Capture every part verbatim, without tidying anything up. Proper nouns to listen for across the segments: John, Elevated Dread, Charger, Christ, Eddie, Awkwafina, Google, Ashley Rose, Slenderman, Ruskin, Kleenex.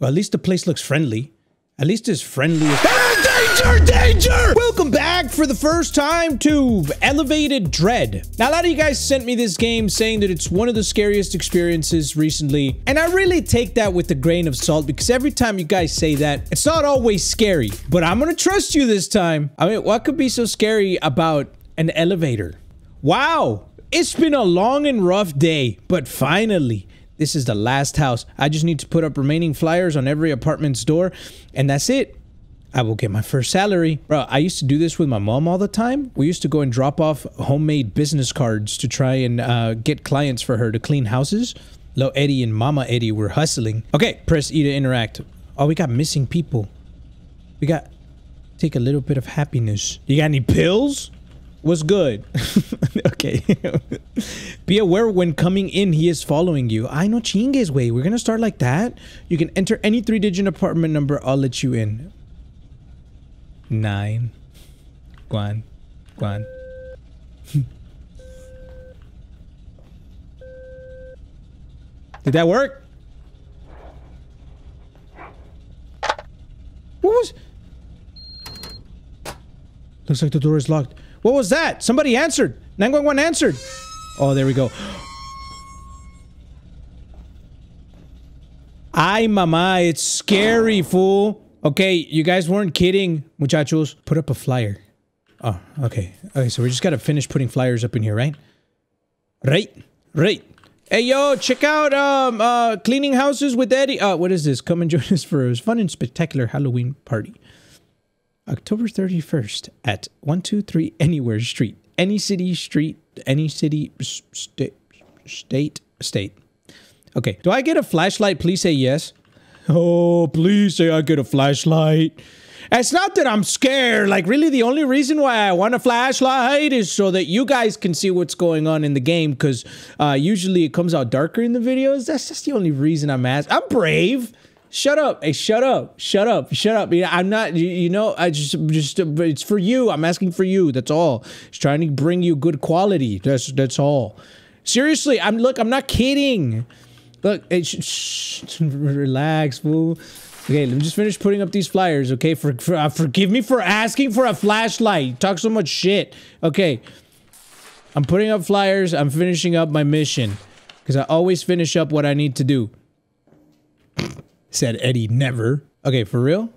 Well, at least the place looks friendly. At least it's friendly as- Ah, danger, danger! Welcome back for the first time to Elevated Dread. Now, a lot of you guys sent me this game saying that it's one of the scariest experiences recently. And I really take that with a grain of salt because every time you guys say that, it's not always scary. But I'm gonna trust you this time. I mean, what could be so scary about an elevator? Wow, it's been a long and rough day, but finally, this is the last house. I just need to put up remaining flyers on every apartment's door, and that's it. I will get my first salary. Bro, I used to do this with my mom all the time. We used to go and drop off homemade business cards to try and uh, get clients for her to clean houses. Little Eddie and Mama Eddie were hustling. Okay, press E to interact. Oh, we got missing people. We got... Take a little bit of happiness. You got any pills? What's good? Okay. Be aware when coming in, he is following you. I know chingue's way. We're going to start like that. You can enter any three-digit apartment number. I'll let you in. Nine. Guan. Guan. Did that work? What was... Looks like the door is locked. What was that? Somebody answered. nine one one answered. Oh, there we go. Ay, mama, it's scary, fool. Okay, you guys weren't kidding, muchachos. Put up a flyer. Oh, okay. Okay, so we just gotta finish putting flyers up in here, right? Right, right. Hey, yo, check out um, uh, Cleaning Houses with Eddie. Uh, what is this? Come and join us for a fun and spectacular Halloween party. October thirty-first at one two three Anywhere Street. Any city, street, any city, st state, state. Okay, do I get a flashlight? Please say yes. Oh, please say I get a flashlight. It's not that I'm scared. Like, really, the only reason why I want a flashlight is so that you guys can see what's going on in the game, because uh, usually it comes out darker in the videos. That's just the only reason I'm asking. I'm brave. Shut up. Hey, shut up. Shut up. Shut up. I'm not, you know, I just, just, it's for you. I'm asking for you. That's all. Just trying to bring you good quality. That's, that's all. Seriously, I'm, look, I'm not kidding. Look, it sh sh relax, fool. Okay, let me just finish putting up these flyers, okay? For, for uh, forgive me for asking for a flashlight. You talk so much shit. Okay. I'm putting up flyers. I'm finishing up my mission. Because I always finish up what I need to do. Said Eddie, never. Okay, for real?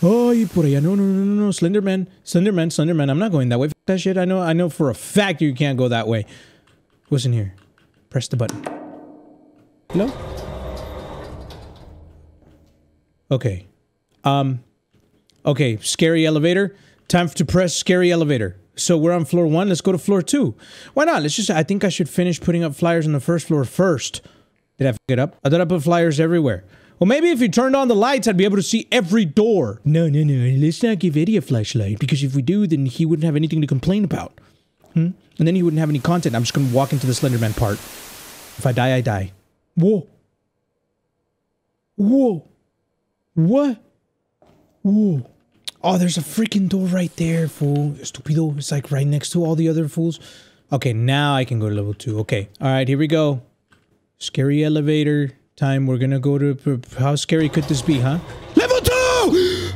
Oh, you por allá. No, no, no, no, no. Slenderman. Slenderman, Slenderman. I'm not going that way. F that shit. I know, I know for a fact you can't go that way. What's in here? Press the button. Hello? Okay. Um. Okay, scary elevator. Time to press scary elevator. So we're on floor one. Let's go to floor two. Why not? Let's just... I think I should finish putting up flyers on the first floor first. Did I f*** it up? I thought I put flyers everywhere. Well, maybe if you turned on the lights, I'd be able to see every door. No, no, no. Let's not give Eddie a flashlight, because if we do, then he wouldn't have anything to complain about. Hmm? And then he wouldn't have any content. I'm just going to walk into the Slenderman part. If I die, I die. Whoa. Whoa. What? Whoa. Oh, there's a freaking door right there, fool. Stupido. It's like right next to all the other fools. Okay, now I can go to level two. Okay. All right, here we go. Scary elevator time. We're gonna go to... How scary could this be, huh? Level two!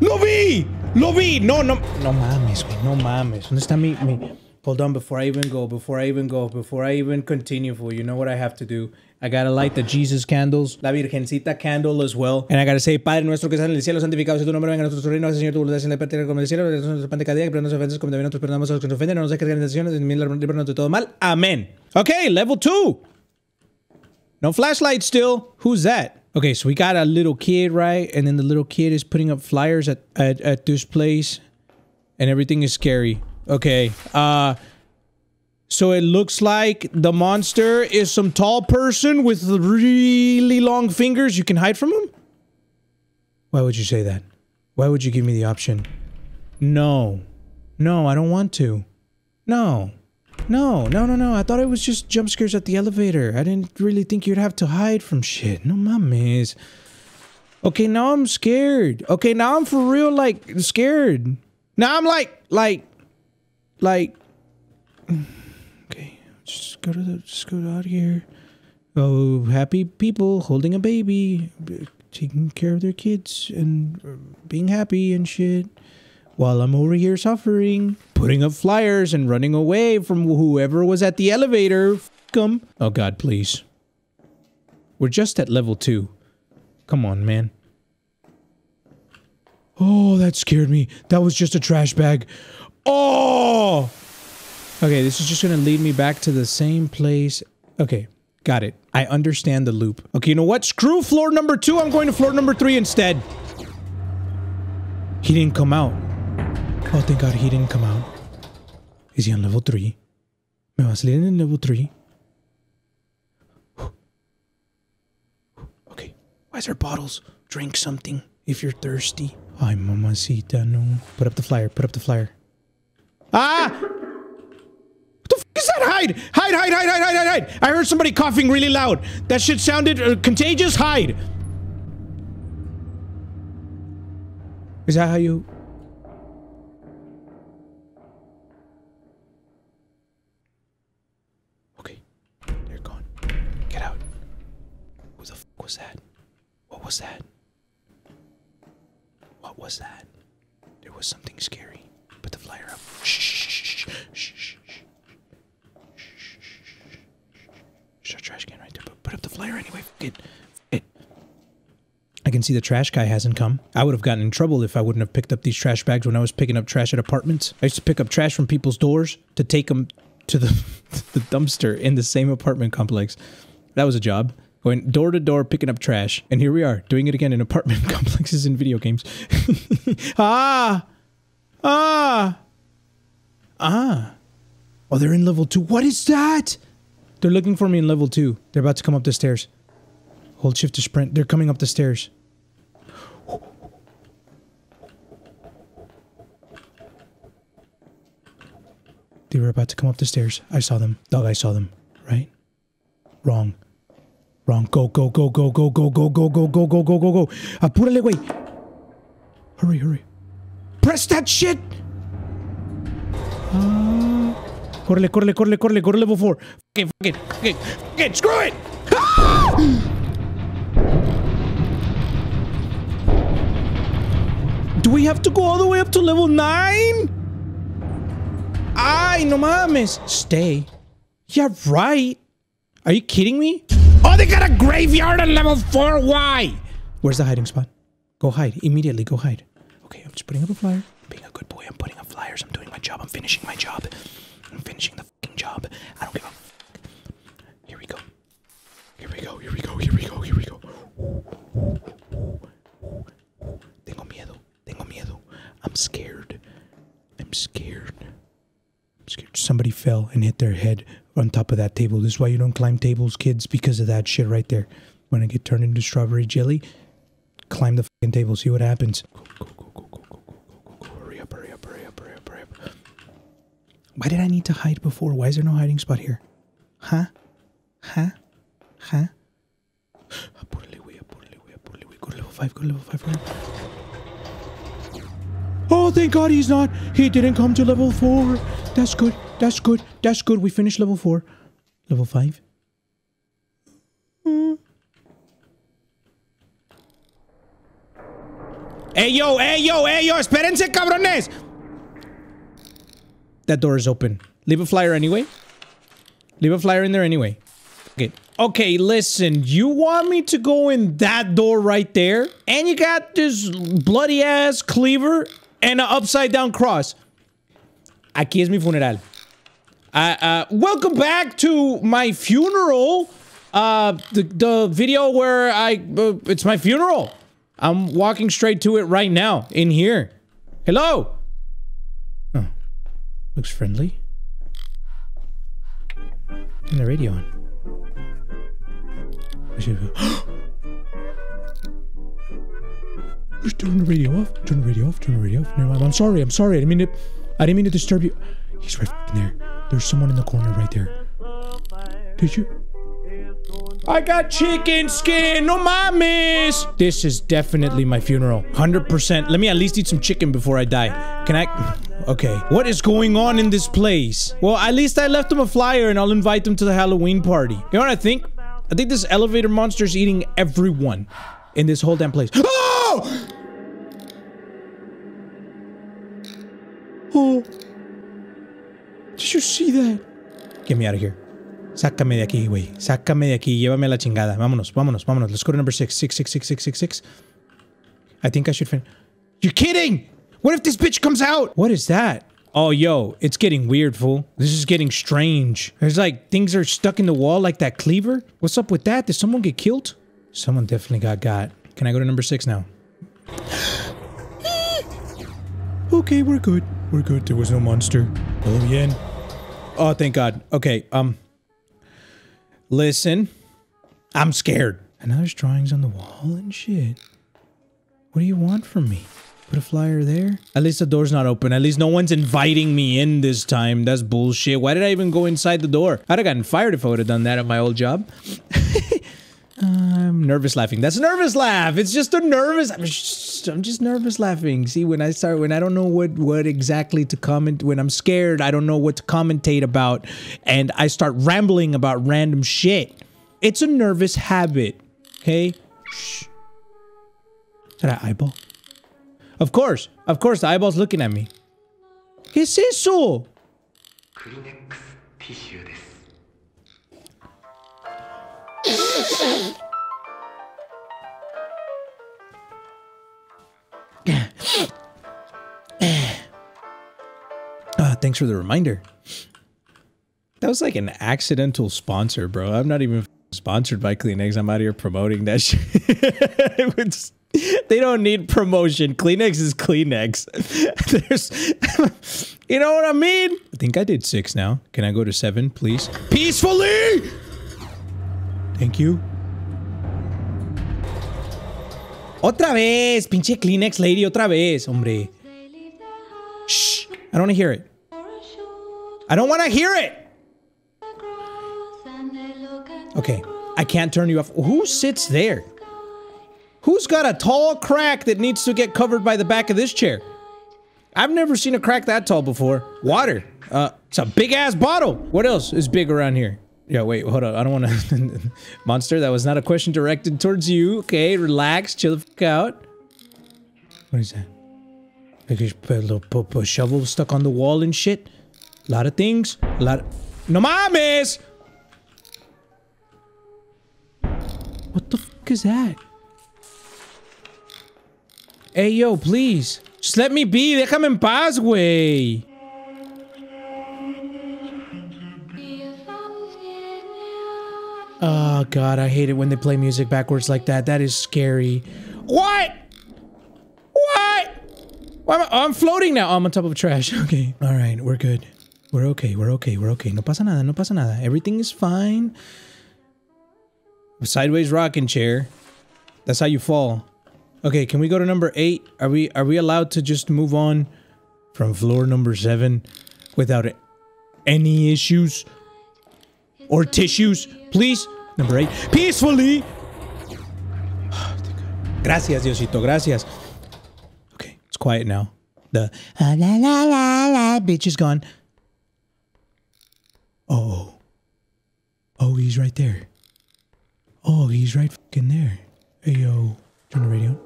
Lo vi! Lo vi! No, no... No mames, güey. No mames. ¿Dónde está mi, mi... Hold on, before I even go, before I even go, before I even continue, fool, you know what I have to do. I gotta light the Jesus candles, la Virgencita candle as well. And I gotta say, Padre nuestro que estás en el cielo, santificado sea tu nombre, venga a nuestro reino, Señor, tu voluntad sea en la tierra como en el cielo, danos pan de cada día, perdona nuestras ofensas como también nosotros perdonamos a los que nos ofenden, no nos dejes caer en tentaciones, líbranos de todo mal. Amen. Okay, level two. No flashlight still. Who's that? Okay, so we got a little kid, right? And then the little kid is putting up flyers at, at, at this place. And everything is scary. Okay. Uh, so it looks like the monster is some tall person with really long fingers. You can hide from him? Why would you say that? Why would you give me the option? No. No, I don't want to. No. No, no, no, no. I thought it was just jump scares at the elevator. I didn't really think you'd have to hide from shit. No mames. Okay, now I'm scared. Okay, now I'm for real, like, scared. Now I'm like, like, like... Okay, just go to the... Just go out of here. Oh, happy people holding a baby, taking care of their kids and being happy and shit. While I'm over here suffering, putting up flyers and running away from whoever was at the elevator. F them. Oh God, please. We're just at level two. Come on, man. Oh, that scared me. That was just a trash bag. Oh! Okay, this is just gonna lead me back to the same place. Okay, got it. I understand the loop. Okay, you know what? Screw floor number two. I'm going to floor number three instead. He didn't come out. Oh, thank God he didn't come out. Is he on level three? Me va a salir en level three. Okay. Why is there bottles? Drink something if you're thirsty. Ay, mamacita, no. Put up the flyer. Put up the flyer. Ah! What the f*** is that? Hide! Hide, hide, hide, hide, hide, hide! I heard somebody coughing really loud. That shit sounded uh, contagious. Hide! Is that how you... What was that? What was that? What was that? There was something scary. Put the flyer up. Shh, shh, shh, shh, shh, shh. Trash can right there, but put up the flyer anyway. Fuck it. Fuck it. I can see the trash guy hasn't come. I would have gotten in trouble if I wouldn't have picked up these trash bags when I was picking up trash at apartments. I used to pick up trash from people's doors to take them to the, the dumpster in the same apartment complex. That was a job. Going door to door, picking up trash. And here we are, doing it again in apartment complexes and video games. ah! Ah! Ah! Oh, they're in level two. What is that? They're looking for me in level two. They're about to come up the stairs. Hold shift to sprint. They're coming up the stairs. They were about to come up the stairs. I saw them. Dog, I saw them. Right? Wrong. Wrong. Go, go, go, go, go, go, go, go, go, go, go, go, go, go. Apúrale, güey. Hurry, hurry. Press that shit! Uh, correle, correle, correle, correle. Go to level four. Fuck it, fuck it, fuck it, fuck it. Screw it! Ah! Do we have to go all the way up to level nine? Ay, no mames. Stay. Yeah, right. Are you kidding me? Oh, they got a graveyard on level four. Why? Where's the hiding spot? Go hide. Immediately go hide. Okay, I'm just putting up a flyer. I'm being a good boy. I'm putting up flyers. I'm doing my job. I'm finishing my job. I'm finishing the fucking job. I don't give a fuck. Here we go. Here we go. Here we go. Here we go. Here we go. Tengo miedo. Tengo miedo. I'm scared. I'm scared. I'm scared. Somebody fell and hit their head on top of that table. This is why you don't climb tables, kids, because of that shit right there. When I get turned into strawberry jelly, climb the fucking table, see what happens. Go, go, go, go, go, go, go, go, go, hurry up, hurry up, hurry up, hurry up, hurry up. Why did I need to hide before? Why is there no hiding spot here? Huh? Huh? Huh? Apurale, wey, apurale, wey, apurale, wey. Go to level five, go to level five, hurry up. Oh, thank God he's not. He didn't come to level four. That's good. That's good. That's good. We finished level four. Level five. Mm. Hey, yo, hey, yo, hey, yo. Esperense, cabrones. That door is open. Leave a flyer anyway. Leave a flyer in there anyway. Okay. Okay, listen. You want me to go in that door right there? And you got this bloody ass cleaver and an upside down cross. Aquí es mi funeral. Uh, uh, welcome back to my funeral, uh, the, the video where I, uh, it's my funeral. I'm walking straight to it right now, in here. Hello! Oh, looks friendly. Turn the radio on. I should go. Just turn the radio off, turn the radio off, turn the radio off. Never mind. I'm sorry, I'm sorry, I didn't mean to, I didn't mean to disturb you. He's right f***ing there. There's someone in the corner right there. Did you? I got chicken skin! No mames! This is definitely my funeral. one hundred percent. Let me at least eat some chicken before I die. Can I? Okay. What is going on in this place? Well, at least I left them a flyer and I'll invite them to the Halloween party. You know what I think? I think this elevator monster's eating everyone in this whole damn place. Oh! Oh. Did you see that? Get me out of here. Sácame de aquí, güey. Sácame de aquí. Llévame a la chingada. Vámonos, vámonos, vámonos. Let's go to number six. Six, six, six, six, six, six. I think I should finish. You're kidding! What if this bitch comes out? What is that? Oh, yo, it's getting weird, fool. This is getting strange. There's like things are stuck in the wall like that cleaver. What's up with that? Did someone get killed? Someone definitely got got. Can I go to number six now? Okay, we're good. We're good. There was no monster. Oh, yeah. Oh, thank God. Okay, um... listen. I'm scared. And now there's drawings on the wall and shit. What do you want from me? Put a flyer there? At least the door's not open. At least no one's inviting me in this time. That's bullshit. Why did I even go inside the door? I'd have gotten fired if I would have done that at my old job. I'm nervous laughing. That's a nervous laugh. It's just a nervous. I'm just, I'm just nervous laughing. See, when I start, when I don't know what what exactly to comment, when I'm scared, I don't know what to commentate about, and I start rambling about random shit. It's a nervous habit. Okay. Shh. Is that an eyeball? Of course, of course, the eyeball's looking at me. ¿Qué es eso? Kleenex tissue. Uh, thanks for the reminder. That was like an accidental sponsor, bro. I'm not even sponsored by Kleenex. I'm out here promoting that shit. It was, they don't need promotion. Kleenex is Kleenex. There's, you know what I mean? I think I did six now. Can I go to seven, please? Peacefully! Thank you. Otra vez, pinche Kleenex lady, otra vez, hombre. Shh, I don't want to hear it. I don't want to hear it. Okay, I can't turn you off. Who sits there? Who's got a tall crack that needs to get covered by the back of this chair? I've never seen a crack that tall before. Water. Uh, it's a big ass bottle. What else is big around here? Yeah, wait, hold on. I don't want to... Monster, that was not a question directed towards you. Okay, relax. Chill the fuck out. What is that? A little shovel stuck on the wall and shit. A lot of things. A lot of... No mames! What the fuck is that? Hey, yo, please. Just let me be. Déjame en paz, güey. Oh, God, I hate it when they play music backwards like that. That is scary. What? What? Why am I, I'm floating now. I'm on top of trash. Okay. All right. We're good. We're okay. We're okay. We're okay. No pasa nada. No pasa nada. Everything is fine. Sideways rocking chair. That's how you fall. Okay. Can we go to number eight? Are we, are we allowed to just move on from floor number seven without any issues? Or tissues, please. Number eight. Peacefully. Oh, gracias, Diosito. Gracias. Okay, it's quiet now. The ah, la la la la bitch is gone. Oh. Oh, he's right there. Oh, he's right fucking there. Hey, yo. Turn the radio.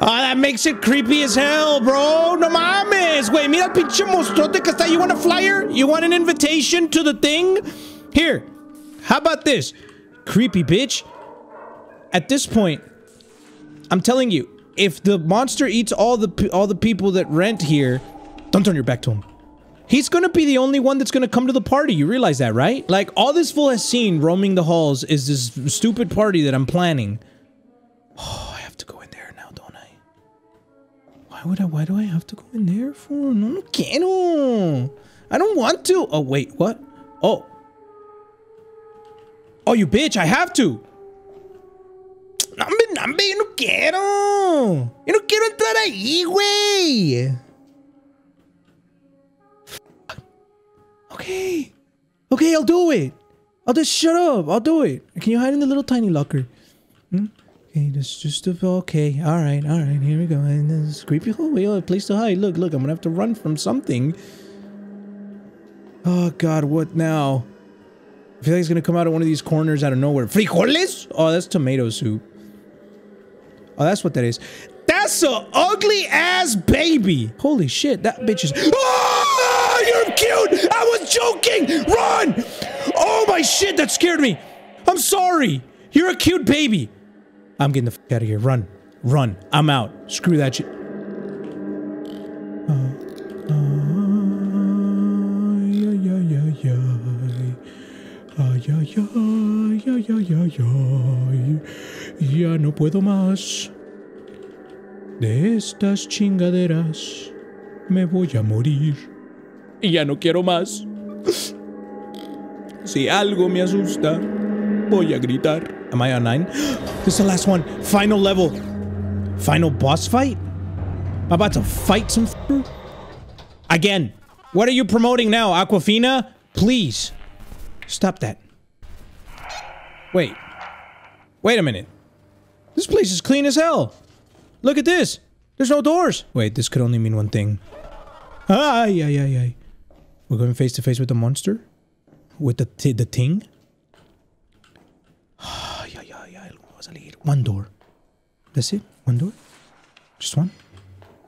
Oh, that makes it creepy as hell, bro. No mames, güey. Mira el pinche monstruote que está. You want a flyer? You want an invitation to the thing? Here. How about this? Creepy, bitch. At this point, I'm telling you, if the monster eats all the all the people that rent here, don't turn your back to him. He's gonna be the only one that's gonna come to the party. You realize that, right? Like, all this fool has seen roaming the halls is this stupid party that I'm planning. Oh. Why would I? Why do I have to go in there for? No, no quiero. I don't want to. Oh wait, what? Oh. Oh, you bitch! I have to. No, no, no, no quiero. Yo no quiero entrar ahí, güey. Okay. Okay, I'll do it. I'll just shut up. I'll do it. Can you hide in the little tiny locker? Hmm? Okay, that's just a, okay. All right, all right. Here we go. And this creepy hallway, a place to hide. Look, look. I'm gonna have to run from something. Oh God, what now? feel like it's gonna come out of one of these corners out of nowhere. Frijoles? Oh, that's tomato soup. Oh, that's what that is. That's a ugly ass baby. Holy shit, that bitch is. Oh, you're cute. I was joking. Run. Oh my shit, that scared me. I'm sorry. You're a cute baby. I'm getting the fuck out of here. Run. Run. I'm out. Screw that shit. Uh, Ya no puedo más. De estas chingaderas me voy a morir. Y ya no quiero más. Si algo me asusta, voy a gritar. Am I on nine? This is the last one. Final level. Final boss fight? I'm about to fight some f***er? Again. What are you promoting now, Awkwafina? Please. Stop that. Wait. Wait a minute. This place is clean as hell. Look at this. There's no doors. Wait, this could only mean one thing. Ay, ay, ay, ay. We're going face to face with the monster? With the t the thing? Ay, ay, ay, ay. Algo va a salir. One door. That's it? One door? Just one?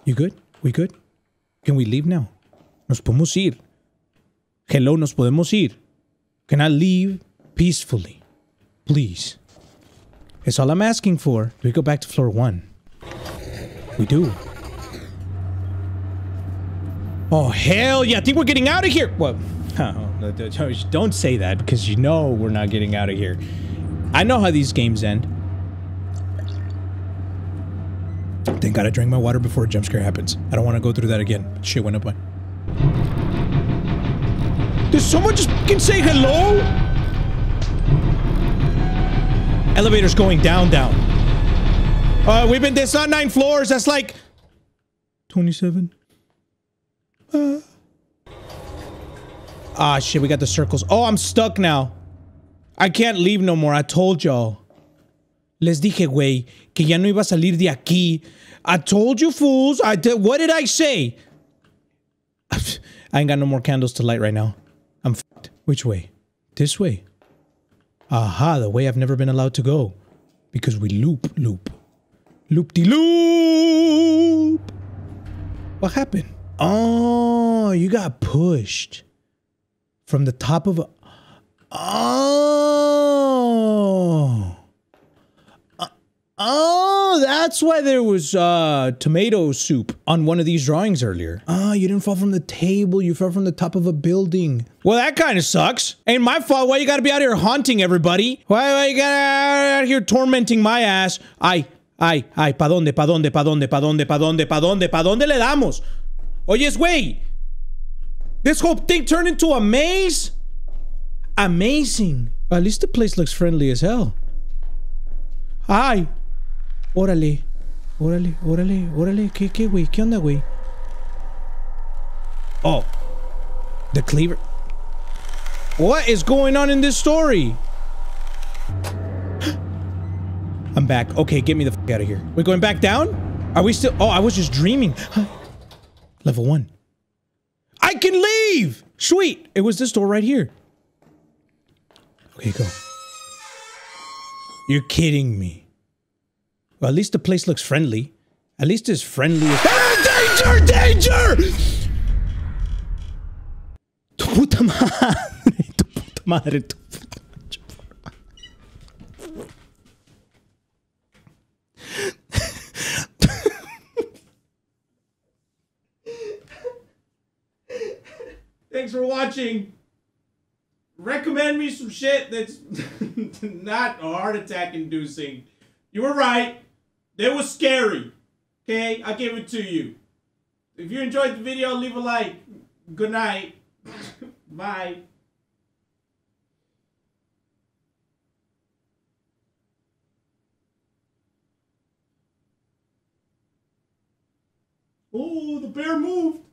You good? We good? Can we leave now? Nos podemos ir. Hello, nos podemos ir. Can I leave peacefully? Please. It's all I'm asking for. Do we go back to floor one? We do. Oh, hell yeah. I think we're getting out of here. What? Oh, don't say that because you know we're not getting out of here. I know how these games end. Thank God I drank my water before a jump scare happens. I don't want to go through that again. Shit went up my... Did someone just fucking say hello? Elevator's going down, down. Uh, we've been this on nine floors. That's like twenty-seven. Uh. Ah, shit. We got the circles. Oh, I'm stuck now. I can't leave no more. I told y'all. Les dije, güey, que ya no iba a salir de aquí. I told you, fools. I did. What did I say? I ain't got no more candles to light right now. I'm fucked. Which way? This way. Aha, the way I've never been allowed to go. Because we loop, loop. Loop-de-loop! -loop. What happened? Oh, you got pushed. From the top of a... Oh! Uh, oh, that's why there was uh, tomato soup on one of these drawings earlier. Oh, you didn't fall from the table. You fell from the top of a building. Well, that kind of sucks. Ain't my fault. Why you gotta be out here haunting everybody? Why, why you gotta out here tormenting my ass? I... Ay, ay, pa dónde, pa dónde, pa dónde, pa dónde, pa dónde, pa dónde, pa dónde le damos? Oyes, güey. This whole thing turned into a maze? Amazing. Well, at least the place looks friendly as hell. Ay. Órale. Órale, órale, órale. ¿Qué, qué, güey? ¿Qué onda, güey? Oh. The cleaver. What is going on in this story? I'm back. Okay, get me the f*** out of here. We're going back down? Are we still- Oh, I was just dreaming. Level one. I can leave! Sweet! It was this door right here. Okay, go. You're kidding me. Well, at least the place looks friendly. At least it's friendly as- Ah, danger! Danger! Tu puta madre. Tu puta madre. Tu puta Thanks for watching. Recommend me some shit that's not heart attack inducing. You were right. They were scary. Okay, I give it to you. If you enjoyed the video, leave a like. Good night. Bye. Oh, the bear moved.